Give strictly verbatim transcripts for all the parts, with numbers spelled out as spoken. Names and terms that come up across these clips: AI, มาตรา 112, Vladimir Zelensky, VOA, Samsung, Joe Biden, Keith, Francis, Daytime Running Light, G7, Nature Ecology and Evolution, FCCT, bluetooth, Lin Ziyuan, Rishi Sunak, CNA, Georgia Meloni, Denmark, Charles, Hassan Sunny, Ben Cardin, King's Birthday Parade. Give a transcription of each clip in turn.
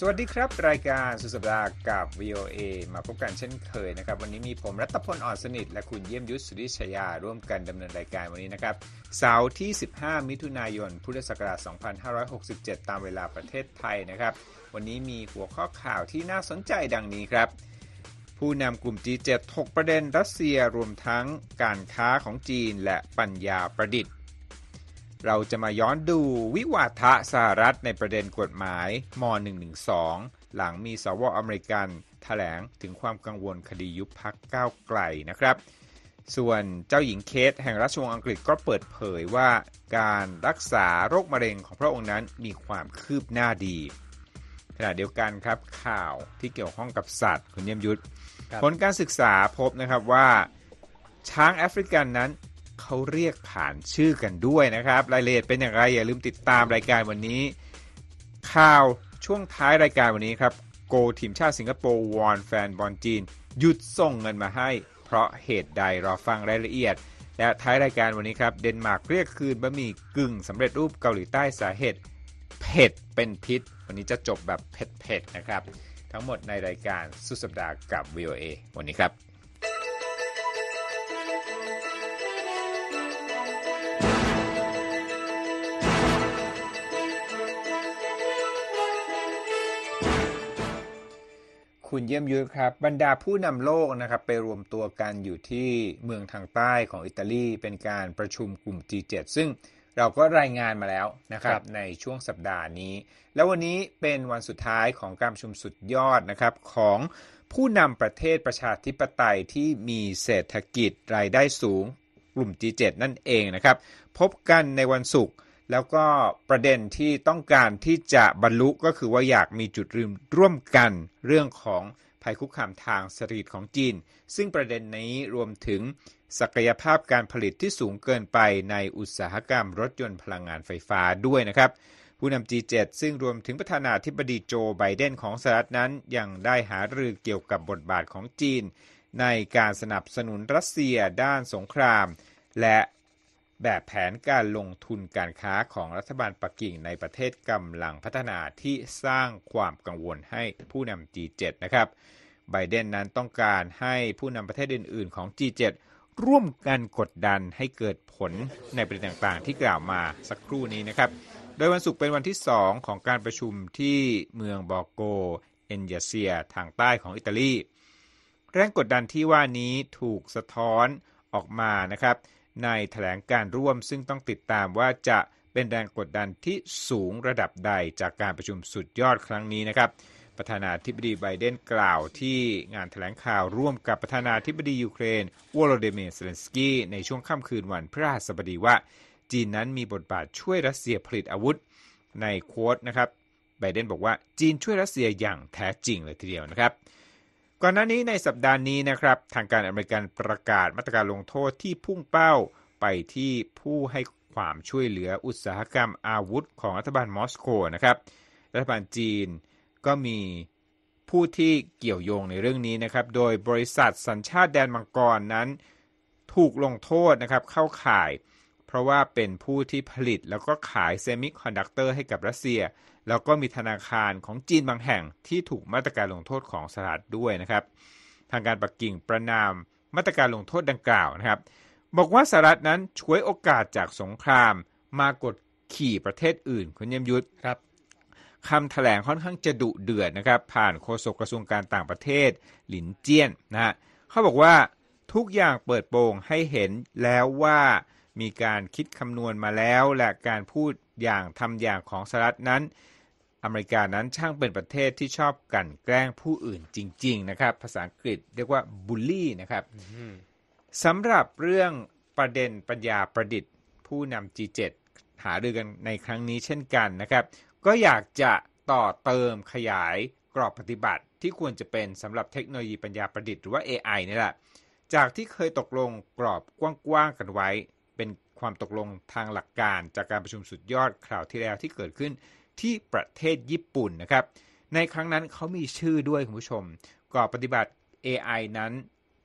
สวัสดีครับรายการสุดสัปดาห์กับ วี โอ เอ มาพบกันเช่นเคยนะครับวันนี้มีผมรัตพลอ่อนสนิทและคุณเยี่ยมยุทธสุริชยาร่วมกันดำเนินรายการวันนี้นะครับเสาร์ที่สิบห้ามิถุนายนพุทธศักราชสองพันห้าร้อยหกสิบเจ็ดตามเวลาประเทศไทยนะครับวันนี้มีหัวข้อข่าวที่น่าสนใจดังนี้ครับผู้นำกลุ่ม จี เจ็ด ถกประเด็นรัสเซียรวมทั้งการค้าของจีนและปัญญาประดิษฐ์เราจะมาย้อนดูวิวาทะสหรัฐในประเด็นกฎหมายมหนึ่งหนึ่งสองหลังมีสวอเมริกันแถลงถึงความกังวลคดียุบพรรคก้าวไกลนะครับส่วนเจ้าหญิงเคธแห่งราชวงศ์อังกฤษก็เปิดเผยว่าการรักษาโรคมะเร็งของพระองค์นั้นมีความคืบหน้าดีขณะเดียวกันครับข่าวที่เกี่ยวข้องกับสัตว์คุณเยี่ยมยุทธผลการศึกษาพบนะครับว่าช้างแอฟริกันนั้นเขาเรียกผ่านชื่อกันด้วยนะครับรายละเอียดเป็นอย่างไรอย่าลืมติดตามรายการวันนี้ข่าวช่วงท้ายรายการวันนี้ครับโกทีมชาติสิงคโปร์วอนแฟนบอลจีนหยุดส่งเงินมาให้เพราะเหตุใดรอฟังรายละเอียดและท้ายรายการวันนี้ครับเดนมาร์กเรียกคืนบะหมี่กึ่งสำเร็จรูปเกาหลีใต้สาเหตุเผ็ดเป็นพิษวันนี้จะจบแบบเผ็ดๆนะครับทั้งหมดในรายการสุดสัปดาห์กับ วี โอ เอ วันนี้ครับคุณเยี่ยมยุทธครับบรรดาผู้นำโลกนะครับไปรวมตัวกันอยู่ที่เมืองทางใต้ของอิตาลีเป็นการประชุมกลุ่ม จี เจ็ด ซึ่งเราก็รายงานมาแล้วนะครับในช่วงสัปดาห์นี้แล้ววันนี้เป็นวันสุดท้ายของการประชุมสุดยอดนะครับของผู้นำประเทศประชาธิปไตยที่มีเศรษฐกิจรายได้สูงกลุ่ม จี เจ็ด นั่นเองนะครับพบกันในวันศุกร์แล้วก็ประเด็นที่ต้องการที่จะบรรลุก็คือว่าอยากมีจุดร่วมกันเรื่องของภัยคุกคามทางเศรษฐกิจของจีนซึ่งประเด็นนี้รวมถึงศักยภาพการผลิตที่สูงเกินไปในอุตสาหกรรมรถยนต์พลังงานไฟฟ้าด้วยนะครับผู้นำ จี เจ็ด ซึ่งรวมถึงประธานาธิบดีโจไบเดนของสหรัฐนั้นยังได้หารือเกี่ยวกับบทบาทของจีนในการสนับสนุนรัสเซียด้านสงครามและแบบแผนการลงทุนการค้าของรัฐบาลปักกิ่งในประเทศกำลังพัฒนาที่สร้างความกังวลให้ผู้นำ จี เจ็ด นะครับไบเดนนั้นต้องการให้ผู้นำประเทศอื่นๆของ จี เจ็ด ร่วมกันกดดันให้เกิดผลในประเด็นต่างๆที่กล่าวมาสักครู่นี้นะครับโดยวันศุกร์เป็นวันที่สองของการประชุมที่เมืองบอร์โกเอนยาเซียทางใต้ของอิตาลีแรงกดดันที่ว่านี้ถูกสะท้อนออกมานะครับในแถลงการร่วมซึ่งต้องติดตามว่าจะเป็นแรงกดดันที่สูงระดับใดจากการประชุมสุดยอดครั้งนี้นะครับประธานาธิบดีไบเดนกล่าวที่งานแถลงข่าวร่วมกับประธานาธิบดียูเครนวโลดิเมียร์เซเลนสกี้ในช่วงค่ำคืนวันพฤหัสบดีว่าจีนนั้นมีบทบาทช่วยรัสเซียผลิตอาวุธในโค้ดนะครับไบเดนบอกว่าจีนช่วยรัสเซียอย่างแท้จริงเลยทีเดียวนะครับก่อนหน้านี้ในสัปดาห์นี้นะครับทางการอเมริกันประกาศมาตรการลงโทษที่พุ่งเป้าไปที่ผู้ให้ความช่วยเหลืออุตสาหกรรมอาวุธของรัฐบาลมอสโกนะครับรัฐบาลจีนก็มีผู้ที่เกี่ยวโยงในเรื่องนี้นะครับโดยบริษัทสัญชาติแดนมังกรนั้นถูกลงโทษนะครับเข้าข่ายเพราะว่าเป็นผู้ที่ผลิตแล้วก็ขายเซมิคอนดักเตอร์ให้กับรัสเซียแล้วก็มีธนาคารของจีนบางแห่งที่ถูกมาตรการลงโทษของสหรัฐด้วยนะครับทางการปักกิ่งประณามมาตรการลงโทษดังกล่าวนะครับบอกว่าสหรัฐนั้นฉวยโอกาสจากสงครามมากดขี่ประเทศอื่นคุณเยี่ยมยุทธครับคำแถลงค่อนข้างจะดุเดือดนะครับผ่านโฆษกกระทรวงการต่างประเทศหลินเจี้ยนนะฮะเขาบอกว่าทุกอย่างเปิดโปงให้เห็นแล้วว่ามีการคิดคำนวณมาแล้วและการพูดอย่างทำอย่างของสหรัฐนั้นอเมริกานั้นช่างเป็นประเทศที่ชอบกั่นแกล้งผู้อื่นจริงๆนะครับภาษาอังกฤษเรียกว่าบูลลี่นะครับ mm-hmm. สำหรับเรื่องประเด็นปัญญาประดิษฐ์ผู้นำ จี เจ็ด หารือกันในครั้งนี้เช่นกันนะครับก็อยากจะต่อเติมขยายกรอบปฏิบัติที่ควรจะเป็นสำหรับเทคโนโลยีปัญญาประดิษฐ์หรือว่า เอ ไอ นี่แหละจากที่เคยตกลงกรอบกว้างๆกันไว้เป็นความตกลงทางหลักการจากการประชุมสุดยอดคราวที่แล้วที่เกิดขึ้นที่ประเทศญี่ปุ่นนะครับในครั้งนั้นเขามีชื่อด้วยคุณผู้ชมกรอบปฏิบัติ เอ ไอ นั้น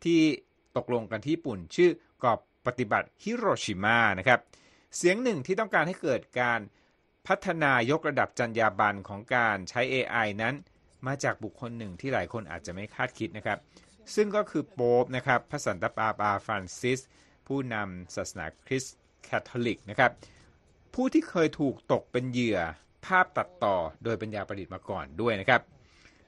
ที่ตกลงกันที่ญี่ปุ่นชื่อกรอบปฏิบัติฮิโรชิมานะครับเสียงหนึ่งที่ต้องการให้เกิดการ พัฒนายกระดับจรรยาบรรณของการใช้ เอ ไอ นั้นมาจากบุคคลหนึ่งที่หลายคนอาจจะไม่คาดคิดนะครับซึ่งก็คือโป๊ปนะครับพระสันตะปาปาฟรานซิสผู้นำศาสนาคริสต์แคทอลิกนะครับผู้ที่เคยถูกตกเป็นเหยื่อภาพตัดต่อโดยปัญญาประดิษฐ์มาก่อนด้วยนะครับ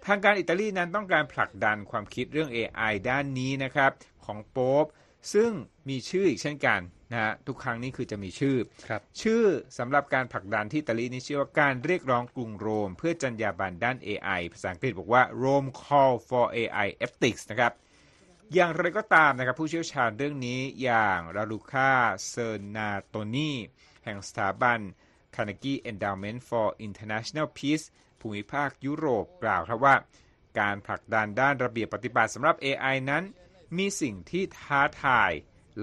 ทางการอิตาลีนั้นต้องการผลักดันความคิดเรื่อง เอ ไอ ด้านนี้นะครับของโป๊ปซึ่งมีชื่ออีกเช่นกันนะฮะทุกครั้งนี้คือจะมีชื่อชื่อสำหรับการผลักดันที่อิตาลีนี้ชื่อว่าการเรียกร้องกรุงโรมเพื่อจรรยาบรรณด้าน เอ ไอ ภาษาอังกฤษบอกว่า Rome Call for เอ ไอ Ethics นะครับอย่างไรก็ตามนะครับผู้เชี่ยวชาญเรื่องนี้อย่างราลูค่าเซอร์นาโตนีแห่งสถาบัน Carnegie Endowment for International Peace ภูมิภาคยุโรปกล่าวครับว่าการผลักดันด้านระเบียบปฏิบัติสำหรับ เอ ไอ นั้นมีสิ่งที่ท้าทาย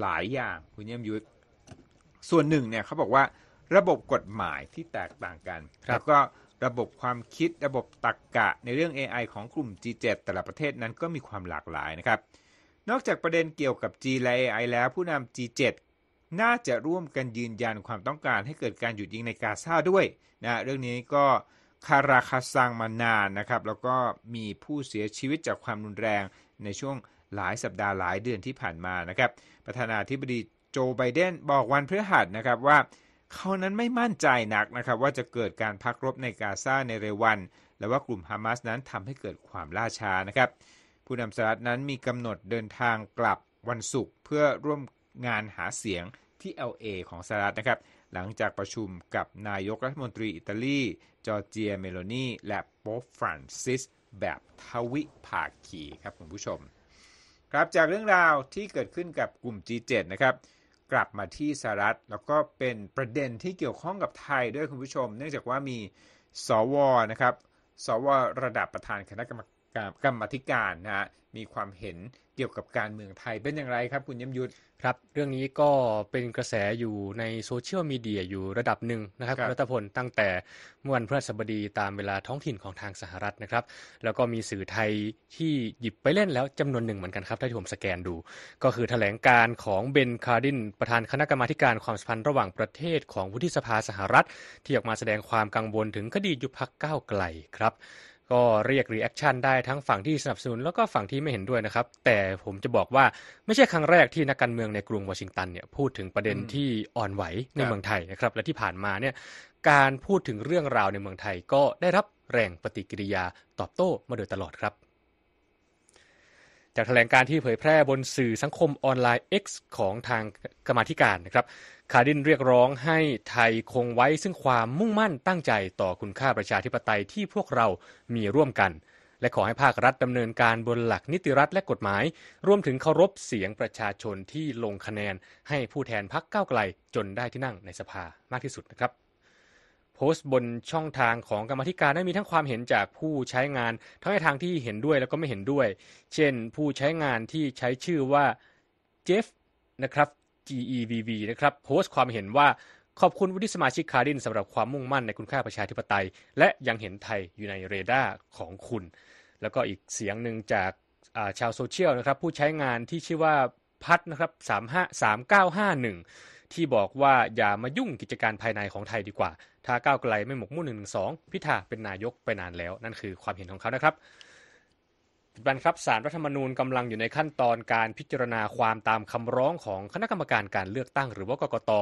หลายอย่างคุณเยี่ยมยุทธส่วนหนึ่งเนี่ยเขาบอกว่าระบบกฎหมายที่แตกต่างกันแล้วก็ระบบความคิดระบบตรรกะในเรื่อง เอ ไอ ของกลุ่ม จี เจ็ด แต่ละประเทศนั้นก็มีความหลากหลายนะครับนอกจากประเด็นเกี่ยวกับ จี เจ็ด และ เอ ไอ แล้วผู้นำ จี เจ็ด น่าจะร่วมกันยืนยันความต้องการให้เกิดการหยุดยิงในกาซาด้วยนะเรื่องนี้ก็คาราคาซังมานานนะครับแล้วก็มีผู้เสียชีวิตจากความรุนแรงในช่วงหลายสัปดาห์หลายเดือนที่ผ่านมานะครับประธานาธิบดีโจไบเดนบอกวันพฤหัสนะครับว่าเขานั้นไม่มั่นใจนักนะครับว่าจะเกิดการพักรบในกาซาในเร็ววันและว่ากลุ่มฮามาสนั้นทำให้เกิดความล่าช้านะครับผู้นำสหรัฐนั้นมีกำหนดเดินทางกลับวันศุกร์เพื่อร่วมงานหาเสียงที่ แอล เอ ของสหรัฐนะครับหลังจากประชุมกับนายกรัฐมนตรีอิตาลีจอร์เจียเมโลนีและโป๊ปฟรานซิสแบบทวิภาคีครับคุณผู้ชมครับจากเรื่องราวที่เกิดขึ้นกับกลุ่ม จี เจ็ด นะครับกลับมาที่สหรัฐแล้วก็เป็นประเด็นที่เกี่ยวข้องกับไทยด้วยคุณผู้ชมเนื่องจากว่ามีสวนะครับสวระดับประธานคณะกรรมกรรมธิการนะฮะมีความเห็นเกี่ยวกับการเมืองไทยเป็นอย่างไรครับคุณย้ำยุทธครับเรื่องนี้ก็เป็นกระแสอยู่ในโซเชียลมีเดียอยู่ระดับหนึ่งนะครับคุณรัตพลตั้งแต่เมื่อวันพฤหัสบดีตามเวลาท้องถิ่นของทางสหรัฐนะครับแล้วก็มีสื่อไทยที่หยิบไปเล่นแล้วจำนวนหนึ่งเหมือนกันครับถ้าที่ผมสแกนดูก็คือแถลงการณ์ของเบนคาร์ดินประธานคณะกรรมาธิการความสัมพันธ์ระหว่างประเทศของวุฒิสภาสหรัฐที่ออกมาแสดงความกังวลถึงคดียุบพรรคก้าวไกลครับก็เรียกรีแอคชั่นได้ทั้งฝั่งที่สนับสนุนแล้วก็ฝั่งที่ไม่เห็นด้วยนะครับแต่ผมจะบอกว่าไม่ใช่ครั้งแรกที่นักการเมืองในกรุงวอชิงตันเนี่ยพูดถึงประเด็นที่อ่อนไหวในเมืองไทยนะครับและที่ผ่านมาเนี่ยการพูดถึงเรื่องราวในเมืองไทยก็ได้รับแรงปฏิกิริยาตอบโต้มาโดยตลอดครับจากแถลงการที่เผยแพร่บนสื่อสังคมออนไลน์ X ของทางกรรมาธิการนะครับคาร์ดินเรียกร้องให้ไทยคงไว้ซึ่งความมุ่งมั่นตั้งใจต่อคุณค่าประชาธิปไตยที่พวกเรามีร่วมกันและขอให้ภาครัฐดำเนินการบนหลักนิติรัฐและกฎหมายรวมถึงเคารพเสียงประชาชนที่ลงคะแนนให้ผู้แทนพรรคก้าวไกลจนได้ที่นั่งในสภามากที่สุดนะครับโพสต์บนช่องทางของกรรมาธิการได้มีทั้งความเห็นจากผู้ใช้งานทั้งในทางที่เห็นด้วยแล้วก็ไม่เห็นด้วยเช่นผู้ใช้งานที่ใช้ชื่อว่าเจฟนะครับ จี อี วี วี นะครับโพสต์ความเห็นว่าขอบคุณวุฒิสมาชิกคาร์ดินสำหรับความมุ่งมั่นในคุณค่าประชาธิปไตยและยังเห็นไทยอยู่ในเรดาร์ของคุณแล้วก็อีกเสียงหนึ่งจากชาวโซเชียลนะครับผู้ใช้งานที่ชื่อว่าพัดนะครับสามห้า สามเก้าห้าหนึ่งที่บอกว่าอย่ามายุ่งกิจการภายในของไทยดีกว่าถ้าก้าวไกลไม่หมกมุ่นหนึ่งหนึ่งสองพิธาเป็นนายกไปนานแล้วนั่นคือความเห็นของเขานะครับปัจจุบันครับศาลรัฐธรรมนูญกำลังอยู่ในขั้นตอนการพิจารณาความตามคำร้องของคณะกรรมการการเลือกตั้งหรือว่ากกต.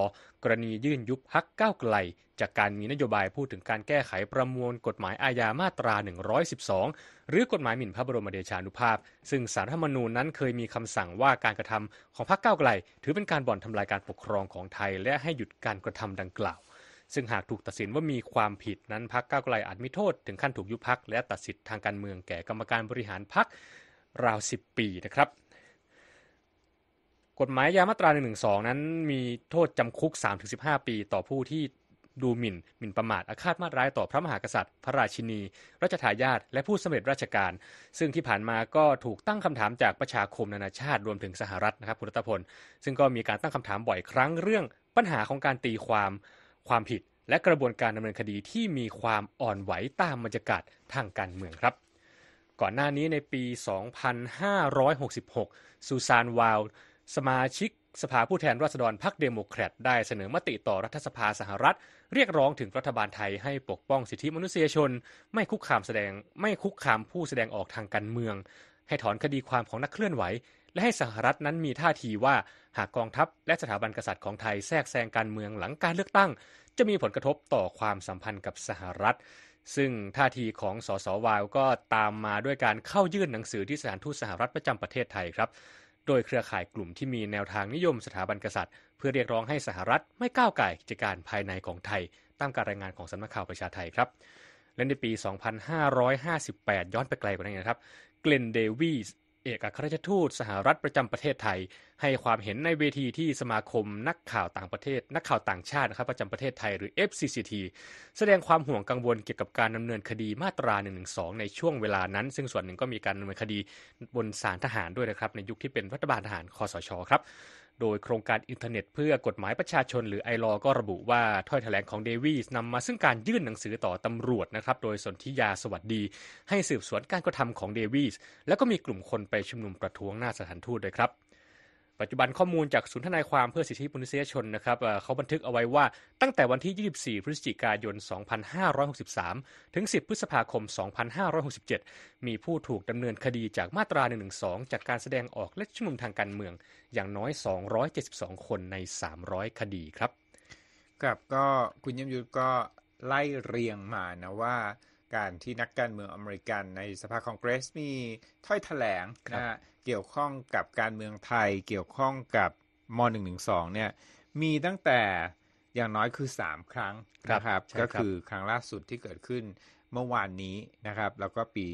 กรณียื่นยุบพรรคก้าวไกลจากการมีนโยบายพูดถึงการแก้ไขประมวลกฎหมายอาญามาตราหนึ่งร้อยสิบสองหรือกฎหมายหมิ่นพระบรมเดชานุภาพซึ่งศาลรัฐธรรมนูญนั้นเคยมีคำสั่งว่าการกระทำของพรรคก้าวไกลถือเป็นการบ่อนทำลายการปกครองของไทยและให้หยุดการกระทำดังกล่าวซึ่งหากถูกตัดสินว่ามีความผิดนั้นพรรคก้าวไกลอาจมีโทษถึงขั้นถูกยุบพรรคและตัดสิทธิ์ทางการเมืองแก่กรรมการบริหารพรรคราวสิบปีนะครับกฎหมายยามาตราหนึ่งหนึ่งสองนั้นมีโทษจำคุก สามถึงสิบห้า ปีต่อผู้ที่ดูหมิ่นหมิ่นประมาทอาฆาตมาตร้ายต่อพระมหากษัตริย์พระราชินีรัชทายาทและผู้สำเร็จราชการซึ่งที่ผ่านมาก็ถูกตั้งคำถามจากประชาคมนานาชาติรวมถึงสหรัฐนะครับคุณรัตพลซึ่งก็มีการตั้งคำถามบ่อยครั้งเรื่องปัญหาของการตีความความผิดและกระบวนการดำเนินคดีที่มีความอ่อนไหวตามบรรยากาศทางการเมืองครับก่อนหน้านี้ในปีสองพันห้าร้อยหกสิบหกซูซานวาลสมาชิก สภาผู้แทนราษฎรพรรคเดโมแครตได้เสนอมติต่อรัฐสภาสหรัฐเรียกร้องถึงรัฐบาลไทยให้ปกป้องสิทธิมนุษยชนไม่คุกคามแสดงไม่คุกคามผู้แสดงออกทางการเมืองให้ถอนคดีความของนักเคลื่อนไหวและให้สหรัฐนั้นมีท่าทีว่าหากกองทัพและสถาบันกษัตริย์ของไทยแทรกแซงการเมืองหลังการเลือกตั้งจะมีผลกระทบต่อความสัมพันธ์กับสหรัฐซึ่งท่าทีของสสวาวก็ตามมาด้วยการเข้ายื่นหนังสือที่สถานทูตสหรัฐประจำประเทศไทยครับโดยเครือข่ายกลุ่มที่มีแนวทางนิยมสถาบันกษัตริย์เพื่อเรียกร้องให้สหรัฐไม่ก้าวก่ายกิจการภายในของไทยตามการรายงานของสำนักข่าวประชาไทยครับและในปีสองพันห้าร้อยห้าสิบแปดย้อนไปไกลกว่านั้นนะครับเกลนเดวีสเอกอัครราชทูตสหรัฐประจำประเทศไทยให้ความเห็นในเวทีที่สมาคมนักข่าวต่างประเทศนักข่าวต่างชาตินะครับประจำประเทศไทยหรือ เอฟ ซี ซี ที แสดงความห่วงกังวลเกี่ยวกับการดำเนินคดีมาตรา หนึ่งหนึ่งสองในช่วงเวลานั้นซึ่งส่วนหนึ่งก็มีการดำเนินคดีบนศาลทหารด้วยนะครับในยุคที่เป็นรัฐบาลทหารคสช.ครับโดยโครงการอินเทอร์เน็ตเพื่อกฎหมายประชาชนหรือไอลอก็ระบุว่าถ้อยแถลงของเดวีสนำมาซึ่งการยื่นหนังสือต่อตำรวจนะครับโดยสนธิยาสวัสดีให้สืบสวนการกระทำของเดวีสแล้วก็มีกลุ่มคนไปชุมนุมประท้วงหน้าสถานทูตด้วยครับปัจจุบันข้อมูลจากศูนย์ทนายความเพื่อสิทธิมนุษยชนนะครับเขาบันทึกเอาไว้ว่าตั้งแต่วันที่ยี่สิบสี่พฤศจิกายนสองพันห้าร้อยหกสิบสามถึงสิบพฤษภาคมสองพันห้าร้อยหกสิบเจ็ดมีผู้ถูกดำเนินคดีจากมาตราหนึ่งหนึ่งสองจากการแสดงออกและชุมนุมทางการเมืองอย่างน้อยสองร้อยเจ็ดสิบสองคนในสามร้อยคดีครับครับก็คุณเยี่ยมยุทธก็ไล่เรียงมานะว่าการที่นักการเมืองอเมริกันในสภาคองเกรสมีถ้อยแถลงนะฮะเกี่ยวข้องกับการเมืองไทยเกี่ยวข้องกับม.หนึ่งหนึ่งสองเนี่ยมีตั้งแต่อย่างน้อยคือสามครั้งนะครับก็คือครั้งล่าสุดที่เกิดขึ้นเมื่อวานนี้นะครับแล้วก็ปี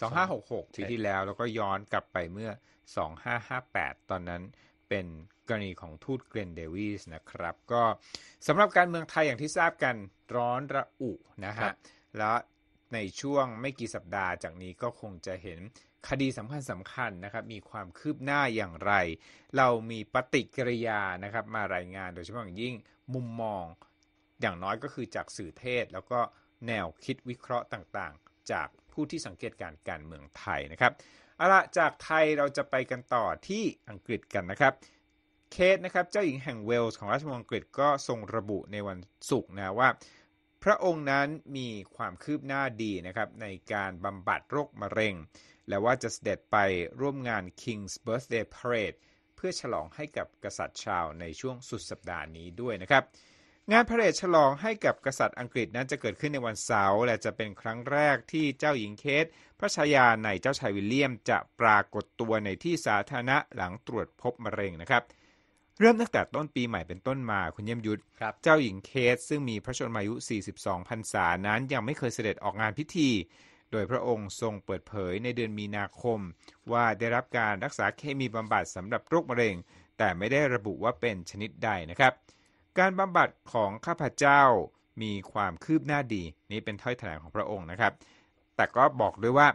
สองพันห้าร้อยหกสิบหกปีที่แล้วแล้วก็ย้อนกลับไปเมื่อสองพันห้าร้อยห้าสิบแปดตอนนั้นเป็นกรณีของทูตเกลนเดวีสนะครับก็สำหรับการเมืองไทยอย่างที่ทราบกันร้อนระอุนะฮะแล้วในช่วงไม่กี่สัปดาห์จากนี้ก็คงจะเห็นคดีสำคัญสำคัญนะครับมีความคืบหน้าอย่างไรเรามีปฏิกิริยานะครับมารายงานโดยเฉพาะอย่างยิ่งมุมมองอย่างน้อยก็คือจากสื่อเทศแล้วก็แนวคิดวิเคราะห์ต่างๆจากผู้ที่สังเกตการการเมืองไทยนะครับเอาล่ะจากไทยเราจะไปกันต่อที่อังกฤษกันนะครับเคสนะครับเจ้าหญิงแห่งเวลส์ของราชวงศ์อังกฤษก็ทรงระบุในวันศุกร์นะว่าพระองค์นั้นมีความคืบหน้าดีนะครับในการบำบัดโรคมะเร็งและว่าจะเสด็จไปร่วมงาน King's Birthday Parade เพื่อฉลองให้กับกษัตริย์ชาวในช่วงสุดสัปดาห์นี้ด้วยนะครับงานพาเหรดฉลองให้กับกษัตริย์อังกฤษนั้นจะเกิดขึ้นในวันเสาร์และจะเป็นครั้งแรกที่เจ้าหญิงเคธพระชายาในเจ้าชายวิลเลียมจะปรากฏตัวในที่สาธารณะหลังตรวจพบมะเร็งนะครับเริ่มตั้งแต่ต้นปีใหม่เป็นต้นมาคุณเยี่ยมยุทธเจ้าหญิงเคธซึ่งมีพระชนมายุ สี่สิบสอง พรรษานั้นยังไม่เคยเสด็จออกงานพิธีโดยพระองค์ทรงเปิดเผยในเดือนมีนาคมว่าได้รับการรักษาเคมีบำบัดสำหรับโรคมะเร็งแต่ไม่ได้ระบุว่าเป็นชนิดใดนะครับการบำบัดของข้าพเจ้ามีความคืบหน้าดีนี่เป็นถ้อยแถลงของพระองค์นะครับแต่ก็บอกด้วยว่า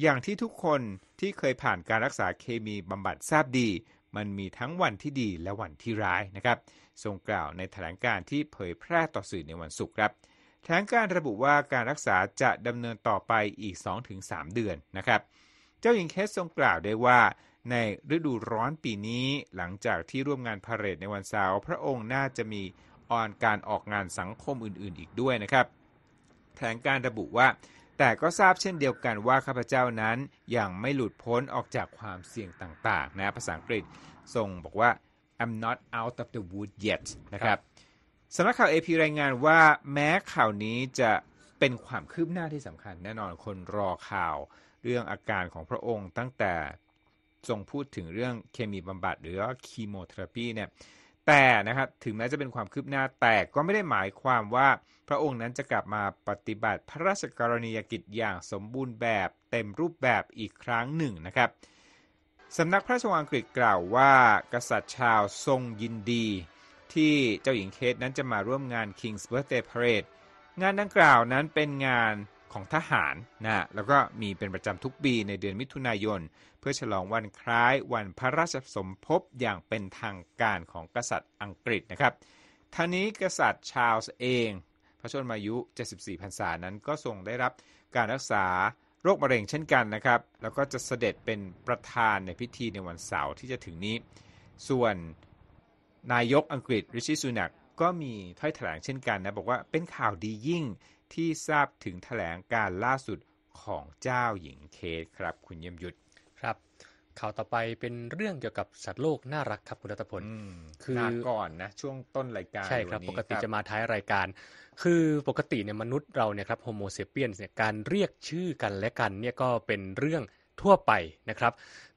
อย่างที่ทุกคนที่เคยผ่านการรักษาเคมีบำบัดทราบดีมันมีทั้งวันที่ดีและวันที่ร้ายนะครับทรงกล่าวในแถลงการที่เผยแพร่ต่อสื่อในวันศุกร์ครับแถลงการระบุว่าการรักษาจะดำเนินต่อไปอีก สองถึงสาม เดือนนะครับเจ้าหญิงเคธทรงกล่าวได้ว่าในฤดูร้อนปีนี้หลังจากที่ร่วมงานพาเหรดในวันเสาร์พระองค์น่าจะมีออนการออกงานสังคมอื่นๆอีกด้วยนะครับแถลงการระบุว่าแต่ก็ทราบเช่นเดียวกันว่าข้าพเจ้านั้นยังไม่หลุดพ้นออกจากความเสี่ยงต่างๆนะภาษาอังกฤษทรงบอกว่า I'm not out of the wood yet นะครับสำนักข่าว เอ พี รายงานว่าแม้ข่าวนี้จะเป็นความคืบหน้าที่สำคัญแน่นอนคนรอข่าวเรื่องอาการของพระองค์ตั้งแต่ทรงพูดถึงเรื่องเคมีบำบัดหรือคีโมเทอราปีเนี่ยแต่นะครับถึงแม้จะเป็นความคืบหน้าแต่ก็ไม่ได้หมายความว่าพระองค์นั้นจะกลับมาปฏิบัติพระราชกรณียกิจอย่างสมบูรณ์แบบเต็มรูปแบบอีกครั้งหนึ่งนะครับสำนักพระราชวังอังกฤษกล่าวว่ากษัตริย์ชาวทรงยินดีที่เจ้าหญิงเคธนั้นจะมาร่วมงาน King's Birthday Parade งานดังกล่าวนั้นเป็นงานของทหารนะแล้วก็มีเป็นประจำทุกปีในเดือนมิถุนายนเพื่อฉลองวันคล้ายวันพระราชสมภพอย่างเป็นทางการของกษัตริย์อังกฤษนะครับทั้งนี้กษัตริย์ชาร์ลส์เองพระชนมายุ เจ็ดสิบสี่ พรรษานั้นก็ทรงได้รับการรักษาโรคมะเร็งเช่นกันนะครับแล้วก็จะเสด็จเป็นประธานในพิธีในวันเสาร์ที่จะถึงนี้ส่วน นายกอังกฤษริชิซูนักก็มีถ้อยแถลงเช่นกันนะบอกว่าเป็นข่าวดียิ่งที่ทราบถึงแถลงการล่าสุดของเจ้าหญิงเคทครับคุณเยี่ยมยุทธครับข่าวต่อไปเป็นเรื่องเกี่ยวกับสัตว์โลกน่ารักครับคุณรัตพลคือก่อนนะช่วงต้นรายการใช่ครับปกติจะมาท้ายรายการคือปกติเนี่ยมนุษย์เราเนี่ยครับโฮโมเซเปียนเนี่ยการเรียกชื่อกันและกันเนี่ยก็เป็นเรื่องทั่วไปนะครับ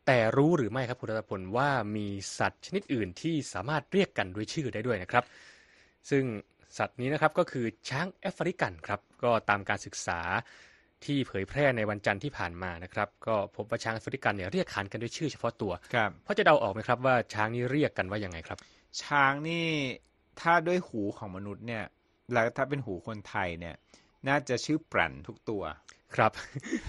แต่รู้หรือไม่ครับคุณรัตพลว่ามีสัตว์ชนิดอื่นที่สามารถเรียกกันด้วยชื่อได้ด้วยนะครับซึ่งสัตว์นี้นะครับก็คือช้างแอฟริกันครับก็ตามการศึกษาที่เผยแพร่ในวันจันทร์ที่ผ่านมานะครับก็พบว่าช้างแอฟริกันเนี่ยเรียกขานกันด้วยชื่อเฉพาะตัวเพราะจะเดาออกไหมครับว่าช้างนี่เรียกกันว่ายังไงครับช้างนี่ถ้าด้วยหูของมนุษย์เนี่ยแล้วถ้าเป็นหูคนไทยเนี่ยน่าจะชื่อแปรนทุกตัวครับ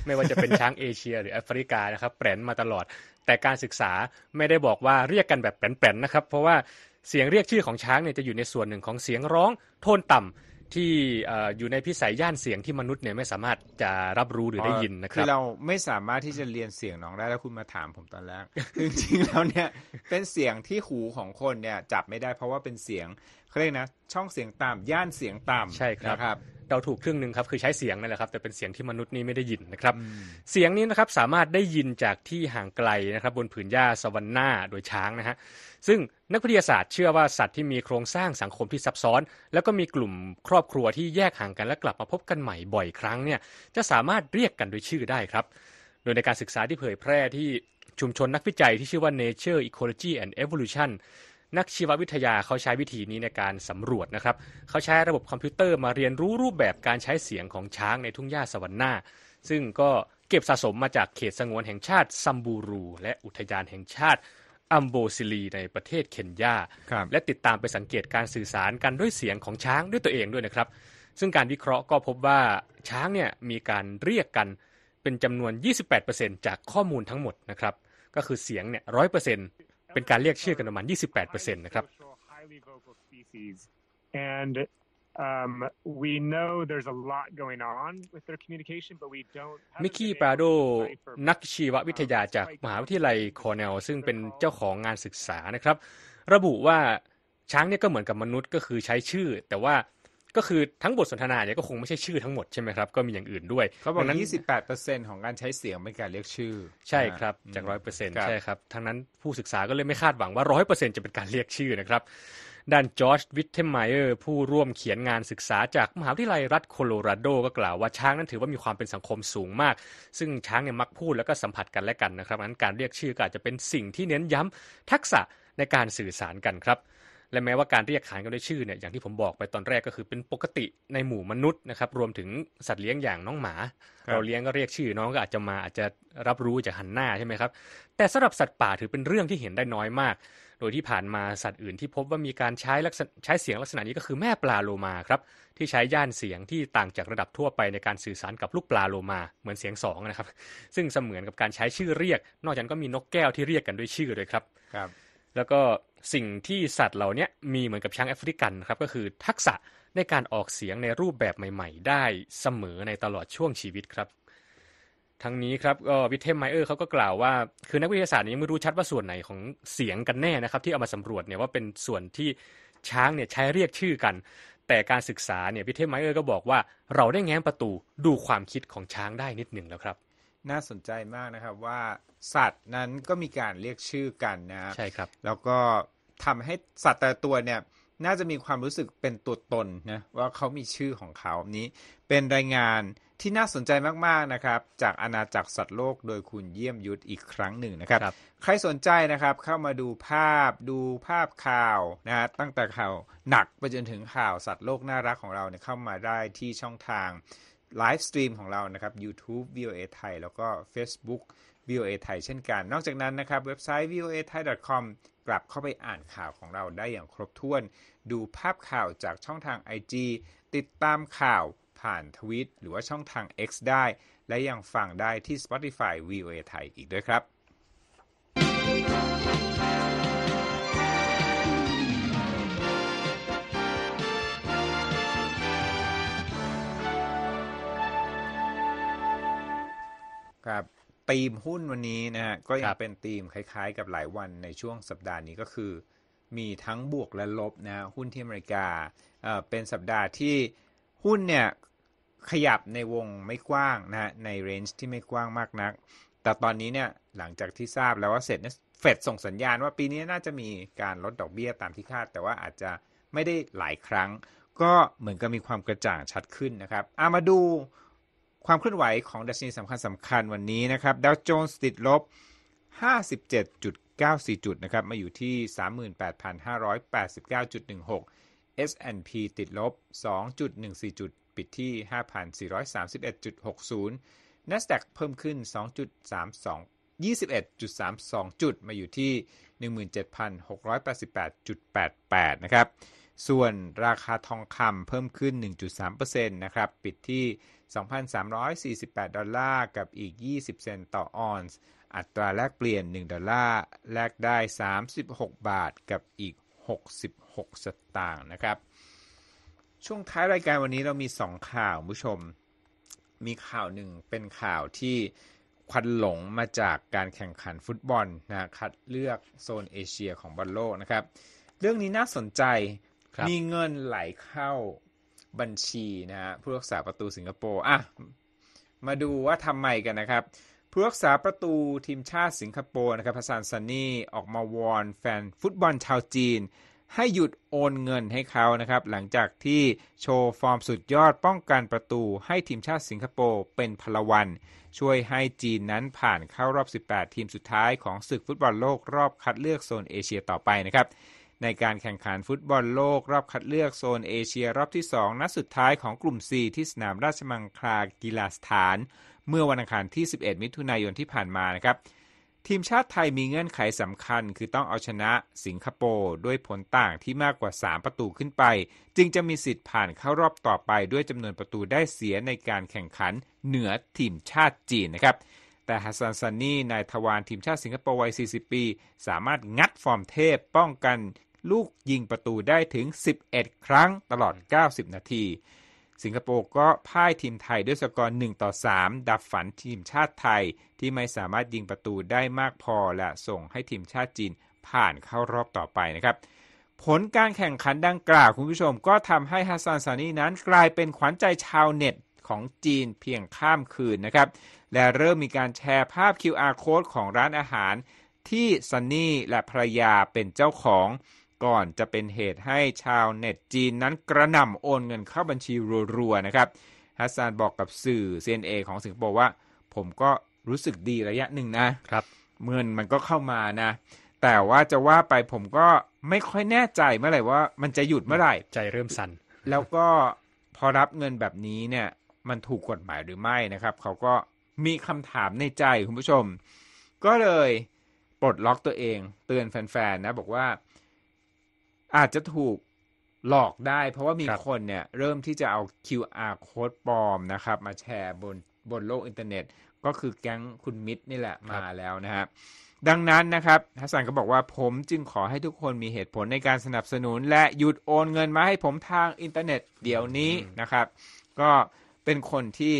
ไม่ว่าจะเป็นช้างเอเชียหรือแอฟริกานะครับแปรนมาตลอดแต่การศึกษาไม่ได้บอกว่าเรียกกันแบบแปรนๆนะครับเพราะว่าเสียงเรียกชื่อของช้างเนี่ยจะอยู่ในส่วนหนึ่งของเสียงร้องโทนต่ำที่ อ, อยู่ในพิสัยย่านเสียงที่มนุษย์เนี่ยไม่สามารถจะรับรู้หรือได้ยินนะครับคือเราไม่สามารถที่จะเรียนเสียงน้องได้แล้วคุณมาถามผมตอนแรก จริงๆแล้วเนี่ยเป็นเสียงที่หูของคนเนี่ยจับไม่ได้เพราะว่าเป็นเสียงเขาเรียกนะช่องเสียงต่ำย่านเสียงต่ำใช่ครับนะครับเราถูกครึ่งนึงครับคือใช้เสียงนั่นแหละครับแต่เป็นเสียงที่มนุษย์นี่ไม่ได้ยินนะครับเสียงนี้นะครับสามารถได้ยินจากที่ห่างไกลนะครับบนผืนหญ้าซาวันนาโดยช้างนะฮะซึ่งนักวิทยาศาสตร์เชื่อว่าสัตว์ที่มีโครงสร้างสังคมที่ซับซ้อนแล้วก็มีกลุ่มครอบครัวที่แยกห่างกันและกลับมาพบกันใหม่บ่อยครั้งเนี่ยจะสามารถเรียกกันด้วยชื่อได้ครับโดยในการศึกษาที่เผยแพร่ที่ชุมชนนักวิจัยที่ชื่อว่า Nature Ecology and Evolutionนักชีววิทยาเขาใช้วิธีนี้ในการสำรวจนะครับเขาใช้ระบบคอมพิวเตอร์มาเรียนรู้รูปแบบการใช้เสียงของช้างในทุ่งหญ้าสวรรค์หน้าซึ่งก็เก็บสะสมมาจากเขตสงวนแห่งชาติซัมบูรูและอุทยานแห่งชาติอัมโบซิลีในประเทศเคนยาและติดตามไปสังเกตการสื่อสารกันด้วยเสียงของช้างด้วยตัวเองด้วยนะครับซึ่งการวิเคราะห์ก็พบว่าช้างเนี่ยมีการเรียกกันเป็นจำนวน ยี่สิบแปดเปอร์เซ็นต์ จากข้อมูลทั้งหมดนะครับก็คือเสียงเนี่ย หนึ่งร้อยเปอร์เซ็นต์เป็นการเรียกชื่อกันประมาณ ยี่สิบแปดเปอร์เซ็นต์ นะครับ and um we know there's a lot going on with their communication but we don't มิกกี้ปราโดนักชีววิทยาจากมหาวิทยาลัยคอร์เนลซึ่งเป็นเจ้าของงานศึกษานะครับระบุว่าช้างเนี่ยก็เหมือนกับมนุษย์ก็คือใช้ชื่อแต่ว่าก็คือทั้งบทสนทนาเนี่ยก็คงไม่ใช่ชื่อทั้งหมดใช่ไหมครับก็มีอย่างอื่นด้วยเขาบอก ยี่สิบแปดเปอร์เซ็นต์ ของการใช้เสียงเป็นการเรียกชื่อใช่ครับจาก หนึ่งร้อยเปอร์เซ็นต์ ใช่ครับทั้งนั้นผู้ศึกษาก็เลยไม่คาดหวังว่า หนึ่งร้อยเปอร์เซ็นต์ จะเป็นการเรียกชื่อนะครับด้านจอร์จวิทเทมไมเออร์ผู้ร่วมเขียนงานศึกษาจากมหาวิทยาลัยรัฐโคโลราโดก็กล่าวว่าช้างนั้นถือว่ามีความเป็นสังคมสูงมากซึ่งช้างเนี่ยมักพูดแล้วก็สัมผัสกันและกันนะครับงั้นการเรียกชื่อก็อาจจะเป็นสิ่งที่เน้นย้ำทักษะในการสื่อสารกันครับและแม้ว่าการเรียกขานกันด้วยชื่อเนี่ยอย่างที่ผมบอกไปตอนแรกก็คือเป็นปกติในหมู่มนุษย์นะครับรวมถึงสัตว์เลี้ยงอย่างน้องหมาเราเลี้ยงก็เรียกชื่อน้องก็อาจจะมาอาจจะรับรู้จากหันหน้าใช่ไหมครับแต่สำหรับสัตว์ป่าถือเป็นเรื่องที่เห็นได้น้อยมากโดยที่ผ่านมาสัตว์อื่นที่พบว่ามีการใช้ลักษณะใช้เสียงลักษณะนี้ก็คือแม่ปลาโลมาครับที่ใช้ย่านเสียงที่ต่างจากระดับทั่วไปในการสื่อสารกับลูกปลาโลมาเหมือนเสียงสองนะครับซึ่งเสมือนกับการใช้ชื่อเรียกนอกจากนั้นก็มีนกแก้วที่เรียกกันด้วยชื่อด้วยครับครับแล้วก็สิ่งที่สัตว์เหล่านี้มีเหมือนกับช้างแอฟริกันครับก็คือทักษะในการออกเสียงในรูปแบบใหม่ๆได้เสมอในตลอดช่วงชีวิตครับทั้งนี้ครับก็วิทเทมไมเออร์เขาก็กล่าวว่าคือนักวิทยาศาสตร์ยังไม่รู้ชัดว่าส่วนไหนของเสียงกันแน่นะครับที่เอามาสำรวจเนี่ยว่าเป็นส่วนที่ช้างเนี่ยใช้เรียกชื่อกันแต่การศึกษาเนี่ยวิทเทมไมเออร์ก็บอกว่าเราได้แง้มประตูดูความคิดของช้างได้นิดหนึ่งแล้วครับน่าสนใจมากนะครับว่าสัตว์นั้นก็มีการเรียกชื่อกันนะใช่ครับแล้วก็ทำให้สัตว์แต่ละตัวเนี่ยน่าจะมีความรู้สึกเป็นตัวตนนะว่าเขามีชื่อของเขานี้เป็นรายงานที่น่าสนใจมากๆนะครับจากอาณาจักรสัตว์โลกโดยคุณเยี่ยมยุทธอีกครั้งหนึ่งนะครับใครสนใจนะครับเข้ามาดูภาพดูภาพข่าวนะฮะตั้งแต่ข่าวหนักไปจนถึงข่าวสัตว์โลกน่ารักของเราเนี่ยเข้ามาได้ที่ช่องทางไลฟ์สตรีมของเรานะครับ YouTube วี โอ เอ ไทยแล้วก็ Facebook วี โอ เอ ไทยเช่นกันนอกจากนั้นนะครับเว็บไซต์ วี โอ เอ ไทย ดอท คอม กลับเข้าไปอ่านข่าวของเราได้อย่างครบถ้วนดูภาพข่าวจากช่องทาง ไอ จี ติดตามข่าวผ่านทวิตหรือว่าช่องทาง X ได้และยังฟังได้ที่ Spotify วี โอ เอ ไทยอีกด้วยครับครับธีมหุ้นวันนี้นะฮะก็ยังเป็นธีมคล้ายๆกับหลายวันในช่วงสัปดาห์นี้ก็คือ มีทั้งบวกและลบนะหุ้นที่อเมริกาเอ่อเป็นสัปดาห์ที่หุ้นเนี่ยขยับในวงไม่กว้างนะในเรนจ์ที่ไม่กว้างมากนักแต่ตอนนี้เนี่ยหลังจากที่ทราบแล้วว่าเสร็จเนี่ยเฟดส่งสัญญาณว่าปีนี้น่าจะมีการลดดอกเบี้ยตามที่คาดแต่ว่าอาจจะไม่ได้หลายครั้งก็เหมือนกับมีความกระจ่างชัดขึ้นนะครับอ่ะมาดูความเคลื่อนไหวของดัชนีสำคัญสำคัญวันนี้นะครับดาวโจนส์ติดลบ ห้าสิบเจ็ดจุดเก้าสี่ จุดนะครับมาอยู่ที่ สามหมื่นแปดพันห้าร้อยแปดสิบเก้าจุดหนึ่งหก เอส แอนด์ พี ติดลบ สองจุดหนึ่งสี่ จุดปิดที่ ห้าพันสี่ร้อยสามสิบเอ็ดจุดหกศูนย์ Nasdaq เพิ่มขึ้น สองจุดสามสอง ยี่สิบเอ็ดจุดสามสอง จุดมาอยู่ที่ หนึ่งหมื่นเจ็ดพันหกร้อยแปดสิบแปดจุดแปดแปด นะครับส่วนราคาทองคำเพิ่มขึ้น หนึ่งจุดสามเปอร์เซ็นต์ นะครับปิดที่ สองพันสามร้อยสี่สิบแปด ดอลลาร์กับอีก ยี่สิบ เซนต์ต่อออนซ์อัตราแลกเปลี่ยนหนึ่งดอลลาร์แลกได้สามสิบหกบาทกับอีกหกสิบหกสตางค์นะครับช่วงท้ายรายการวันนี้เรามีสองข่าวผู้ชมมีข่าวหนึ่งเป็นข่าวที่ควันหลงมาจากการแข่งขันฟุตบอลนะคัดเลือกโซนเอเชียของบอลโลกนะครับเรื่องนี้น่าสนใจมีเงินไหลเข้าบัญชีนะฮะผู้รักษาประตูสิงคโปร์อ่ะมาดูว่าทำไมกันนะครับผู้รักษาประตูทีมชาติสิงคโปร์นะครับฮัสซัน ซันนี่ออกมาวอนแฟนฟุตบอลชาวจีนให้หยุดโอนเงินให้เขานะครับหลังจากที่โชว์ฟอร์มสุดยอดป้องกันประตูให้ทีมชาติสิงคโปร์เป็นพลวันช่วยให้จีนนั้นผ่านเข้ารอบสิบแปดทีมสุดท้ายของศึกฟุตบอลโลกรอบคัดเลือกโซนเอเชียต่อไปนะครับในการแข่งขันฟุตบอลโลกรอบคัดเลือกโซนเอเชียรอบที่สองนัดสุดท้ายของกลุ่ม C ที่สนามราชมังคลากีฬาสถานเมื่อวันอังคารที่สิบเอ็ดมิถุนายนที่ผ่านมานะครับทีมชาติไทยมีเงื่อนไขสำคัญคือต้องเอาชนะสิงคโปร์ด้วยผลต่างที่มากกว่าสามประตูขึ้นไปจึงจะมีสิทธิ์ผ่านเข้ารอบต่อไปด้วยจำนวนประตูได้เสียในการแข่งขันเหนือทีมชาติจีนนะครับแต่ฮัสซัน ซันนี่นายทวารทีมชาติสิงคโปร์วัยสี่สิบปีสามารถงัดฟอร์มเทพป้องกันลูกยิงประตูได้ถึงสิบเอ็ดครั้งตลอดเก้าสิบนาทีสิงคโปร์ก็พ่ายทีมไทยด้วยสกอร์หนึ่งต่อสามดับฝันทีมชาติไทยที่ไม่สามารถยิงประตูได้มากพอและส่งให้ทีมชาติจีนผ่านเข้ารอบต่อไปนะครับผลการแข่งขันดังกล่าวคุณผู้ชมก็ทำให้ฮัสซัน ซานีนั้นกลายเป็นขวัญใจชาวเน็ตของจีนเพียงข้ามคืนนะครับและเริ่มมีการแชร์ภาพ คิว อาร์ Code ของร้านอาหารที่ซันนี่และภรรยาเป็นเจ้าของก่อนจะเป็นเหตุให้ชาวเน็ตจีนนั้นกระหน่ำโอนเงินเข้าบัญชีรัวๆนะครับฮัสซานบอกกับสื่อ ซี เอ็น เอ ของสิงคโปร์ว่าผมก็รู้สึกดีระยะหนึ่งนะครับเงินมันก็เข้ามานะแต่ว่าจะว่าไปผมก็ไม่ค่อยแน่ใจเมื่อไหร่ว่ามันจะหยุดเมื่อไหร่ใจเริ่มสั่นแล้วก็พอรับเงินแบบนี้เนี่ยมันถูกกฎหมายหรือไม่นะครับเขาก็มีคำถามในใจคุณผู้ชมก็เลยปลดล็อกตัวเองเตือนแฟนๆนะบอกว่าอาจจะถูกหลอกได้เพราะว่ามีคนเนี่ยเริ่มที่จะเอา คิว อาร์ Code ปลอมนะครับมาแชร์บนบนโลกอินเทอร์เน็ตก็คือแก๊งคุณมิตรนี่แหละมาแล้วนะครับดังนั้นนะครับฮัสซันก็บอกว่าผมจึงขอให้ทุกคนมีเหตุผลในการสนับสนุนและหยุดโอนเงินมาให้ผมทางอินเทอร์เน็ตเดี๋ยวนี้นะครับก็เป็นคนที่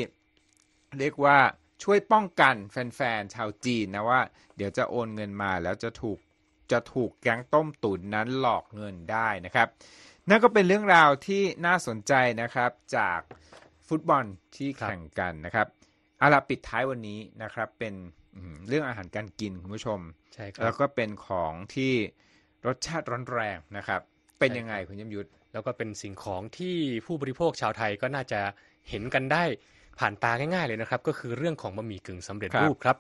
เรียกว่าช่วยป้องกันแฟนๆชาวจีนนะว่าเดี๋ยวจะโอนเงินมาแล้วจะถูกจะถูกแก๊งต้มตุ๋นนั้นหลอกเงินได้นะครับนั่นก็เป็นเรื่องราวที่น่าสนใจนะครับจากฟุตบอลที่แข่งกันนะครับเอาล่ะปิดท้ายวันนี้นะครับเป็นเรื่องอาหารการกินคุณผู้ชมใช่ครับแล้วก็เป็นของที่รสชาติร้อนแรงนะครับเป็นยังไงคุณยมยุทธแล้วก็เป็นสิ่งของที่ผู้บริโภคชาวไทยก็น่าจะเห็นกันได้ผ่านตาง่ายๆเลยนะครับก็คือเรื่องของบะหมี่กึ่งสำเร็จรูปครับ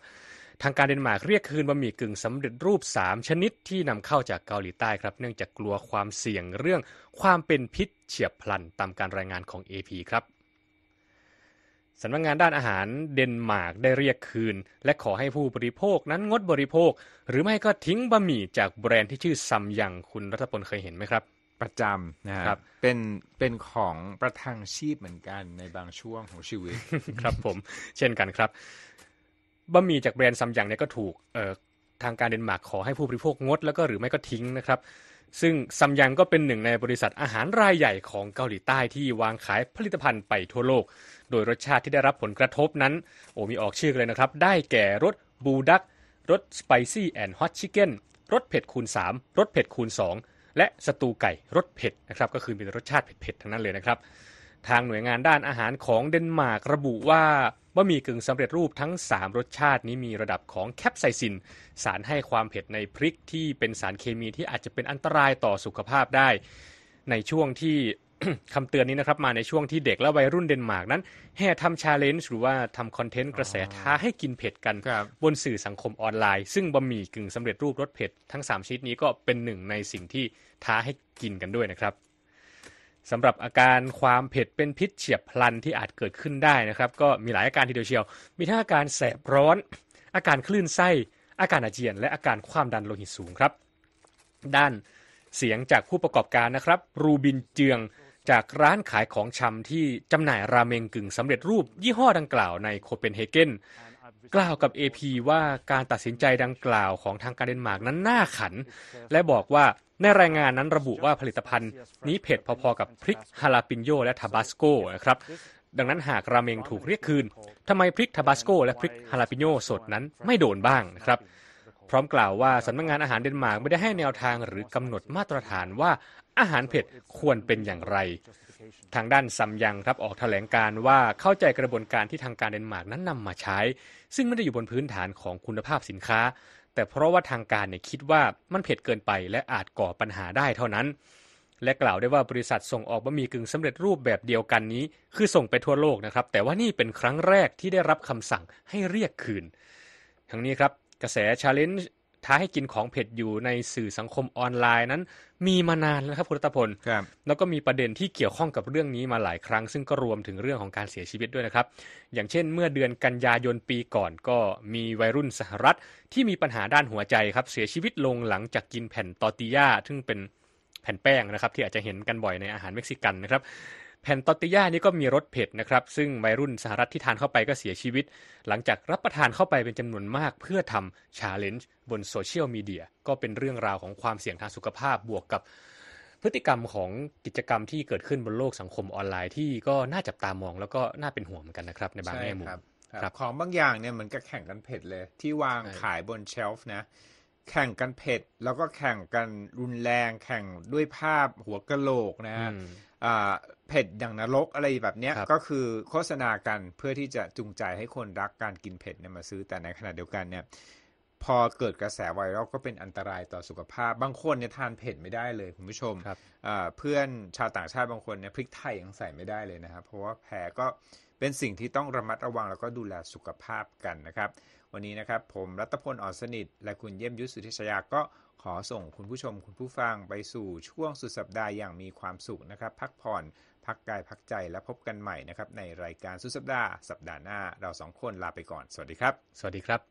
ทางการเดนมาร์กเรียกคืนบะหมี่กึ่งสำเร็จรูปสามชนิดที่นำเข้าจากเกาหลีใต้ครับเนื่องจากกลัวความเสี่ยงเรื่องความเป็นพิษเฉียบพลันตามการรายงานของ เอ พี ครับสำนักงานด้านอาหารเดนมาร์กได้เรียกคืนและขอให้ผู้บริโภคนั้นงดบริโภคหรือไม่ก็ทิ้งบะหมี่จากแบรนด์ที่ชื่อซัมยังคุณรัตพลเคยเห็นไหมครับประจำนะครับเป็นเป็นของประทังชีพเหมือนกันในบางช่วงของชีวิต ครับผม เช่นกันครับบะหมี่จากแบรนด์ซัมยังเนี่ยก็ถูกทางการเดนมาร์กขอให้ผู้บริโภคงดแล้วก็หรือไม่ก็ทิ้งนะครับซึ่งซัมยังก็เป็นหนึ่งในบริษัทอาหารรายใหญ่ของเกาหลีใต้ที่วางขายผลิตภัณฑ์ไปทั่วโลกโดยรสชาติที่ได้รับผลกระทบนั้นโอ้มีออกชื่อเลยนะครับได้แก่รสบูดักรสสไปซี่แอนด์ฮอตชิคเก้นรสเผ็ดคูณสามรสเผ็ดคูณสอง และสตูไก่รสเผ็ดนะครับก็คือเป็นรสชาติเผ็ดๆทั้งนั้นเลยนะครับทางหน่วยงานด้านอาหารของเดนมาร์กระบุว่าบะหมี่กึ่งสำเร็จรูปทั้งสามรสชาตินี้มีระดับของแคปไซซินสารให้ความเผ็ดในพริกที่เป็นสารเคมีที่อาจจะเป็นอันตรายต่อสุขภาพได้ในช่วงที่ คำเตือนนี้นะครับมาในช่วงที่เด็กและวัยรุ่นเดนมาร์กนั้นแห่ทำชาเลนจ์หรือว่าทำคอนเทนต์กระแสท้าให้กินเผ็ดกันบนสื่อสังคมออนไลน์ซึ่งบะหมี่กึ่งสำเร็จรูปรสเผ็ดทั้งสามชนิดนี้ก็เป็นหนึ่งในสิ่งที่ท้าให้กินกันด้วยนะครับสำหรับอาการความเผ็ดเป็นพิษเฉียบพลันที่อาจเกิดขึ้นได้นะครับก็มีหลายอาการทีเดียวเชียวมีทั้งอาการแสบร้อนอาการคลื่นไส้อาการอาเจียนและอาการความดันโลหิตสูงครับด้านเสียงจากผู้ประกอบการนะครับรูบินเจืองจากร้านขายของชำที่จำหน่ายราเมงกึ่งสำเร็จรูปยี่ห้อดังกล่าวในโคเปนเฮเกนกล่าวกับ เอ พี ว่าการตัดสินใจดังกล่าวของทางการเดนมาร์กนั้นน่าขันและบอกว่าในรายงานนั้นระบุว่าผลิตภัณฑ์นี้เผ็ดพอๆกับพริกฮาลาปิโญและทาบาสโกนะครับดังนั้นหากราเมงถูกเรียกคืนทำไมพริกทาบาสโกและพริกฮาลาปิโญสดนั้นไม่โดนบ้างนะครับพร้อมกล่าวว่าสำนักงานอาหารเดนมาร์กไม่ได้ให้แนวทางหรือกำหนดมาตรฐานว่าอาหารเผ็ดควรเป็นอย่างไรทางด้านซัมยังครับออกแถลงการว่าเข้าใจกระบวนการที่ทางการเดนมาร์กนั้นนำมาใช้ซึ่งไม่ได้อยู่บนพื้นฐานของคุณภาพสินค้าแต่เพราะว่าทางการเนี่ยคิดว่ามันเผ็ดเกินไปและอาจก่อปัญหาได้เท่านั้นและกล่าวได้ว่าบริษัทส่งออกบะหมี่กึ่งสำเร็จรูปแบบเดียวกันนี้คือส่งไปทั่วโลกนะครับแต่ว่านี่เป็นครั้งแรกที่ได้รับคำสั่งให้เรียกคืนทั้งนี้ครับกระแส challenge ท้าให้กินของเผ็ดอยู่ในสื่อสังคมออนไลน์นั้นมีมานานแล้วครับคุณรัตพลแล้วก็มีประเด็นที่เกี่ยวข้องกับเรื่องนี้มาหลายครั้งซึ่งก็รวมถึงเรื่องของการเสียชีวิตด้วยนะครับอย่างเช่นเมื่อเดือนกันยายนปีก่อนก็มีวัยรุ่นสหรัฐที่มีปัญหาด้านหัวใจครับเสียชีวิตลงหลังจากกินแผ่นตอร์ติญ่าซึ่งเป็นแผ่นแป้งนะครับที่อาจจะเห็นกันบ่อยในอาหารเม็กซิกันนะครับแผ่นตอร์ติญ่านี่ก็มีรสเผ็ดนะครับซึ่งวัยรุ่นสหรัฐที่ทานเข้าไปก็เสียชีวิตหลังจากรับประทานเข้าไปเป็นจำนวนมากเพื่อทำชาเลนจ์บนโซเชียลมีเดียก็เป็นเรื่องราวของความเสี่ยงทางสุขภาพบวกกับพฤติกรรมของกิจกรรมที่เกิดขึ้นบนโลกสังคมออนไลน์ที่ก็น่าจับตามองแล้วก็น่าเป็นห่วงเหมือนกันนะครับในบางแง่มุมครับของบางอย่างเนี่ยมันก็แข่งกันเผ็ดเลยที่วางขายบนเชลฟ์นะแข่งกันเผ็ดแล้วก็แข่งกันรุนแรงแข่งด้วยภาพหัวกะโหลกนะฮะเผ็ดอย่างนรกอะไรแบบเนี้ยก็คือโฆษณากันเพื่อที่จะจูงใจให้คนรักการกินเผ็ดเนี่ยมาซื้อแต่ในขณะเดียวกันเนี่ยพอเกิดกระแสไวรัลก็เป็นอันตรายต่อสุขภาพบางคนเนี่ยทานเผ็ดไม่ได้เลยคุณผู้ชมเพื่อนชาวต่างชาติบางคนเนี่ยพริกไทยยังใส่ไม่ได้เลยนะครับเพราะว่าแพ้ก็เป็นสิ่งที่ต้องระมัดระวังแล้วก็ดูแลสุขภาพกันนะครับวันนี้นะครับผมรัตพลอ่อนสนิทและคุณเยี่ยมยุทธสุทธิชยาก็ขอส่งคุณผู้ชมคุณผู้ฟังไปสู่ช่วงสุดสัปดาห์อย่างมีความสุขนะครับพักผ่อนพักกายพักใจและพบกันใหม่นะครับในรายการสุดสัปดาห์สัปดาห์หน้าเราสองคนลาไปก่อนสวัสดีครับสวัสดีครับ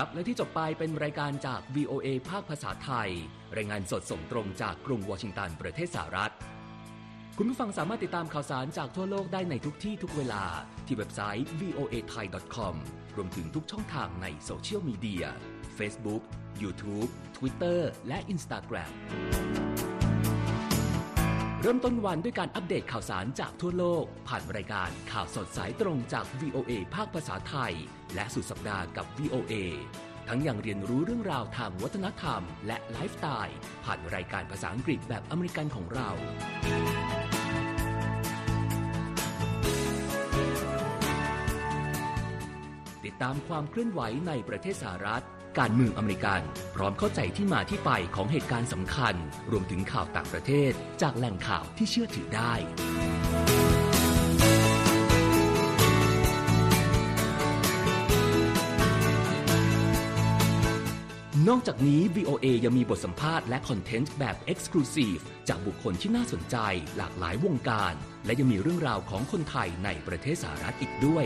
ครับและที่จบไปเป็นรายการจาก วี โอ เอ ภาคภาษาไทยรายงานสดส่งตรงจากกรุงวอชิงตันประเทศสหรัฐคุณผู้ฟังสามารถติดตามข่าวสารจากทั่วโลกได้ในทุกที่ทุกเวลาที่เว็บไซต์ วี โอ เอ ไทย ดอท คอม รวมถึงทุกช่องทางในโซเชียลมีเดีย Facebook, YouTube, Twitter และ Instagram เริ่มต้นวันด้วยการอัปเดตข่าวสารจากทั่วโลกผ่านรายการข่าวสดสายตรงจาก วี โอ เอ ภาคภาษาไทยและสุดสัปดาห์กับ วี โอ เอ ทั้งยังเรียนรู้เรื่องราวทางวัฒนธรรมและไลฟ์สไตล์ผ่านรายการภาษาอังกฤษแบบอเมริกันของเราติดตามความเคลื่อนไหวในประเทศสหรัฐการเมืองอเมริกันพร้อมเข้าใจที่มาที่ไปของเหตุการณ์สำคัญรวมถึงข่าวต่างประเทศจากแหล่งข่าวที่เชื่อถือได้นอกจากนี้ วี โอ เอ ยังมีบทสัมภาษณ์และคอนเทนต์แบบ Exclusive จากบุคคลที่น่าสนใจหลากหลายวงการและยังมีเรื่องราวของคนไทยในประเทศสหรัฐอีกด้วย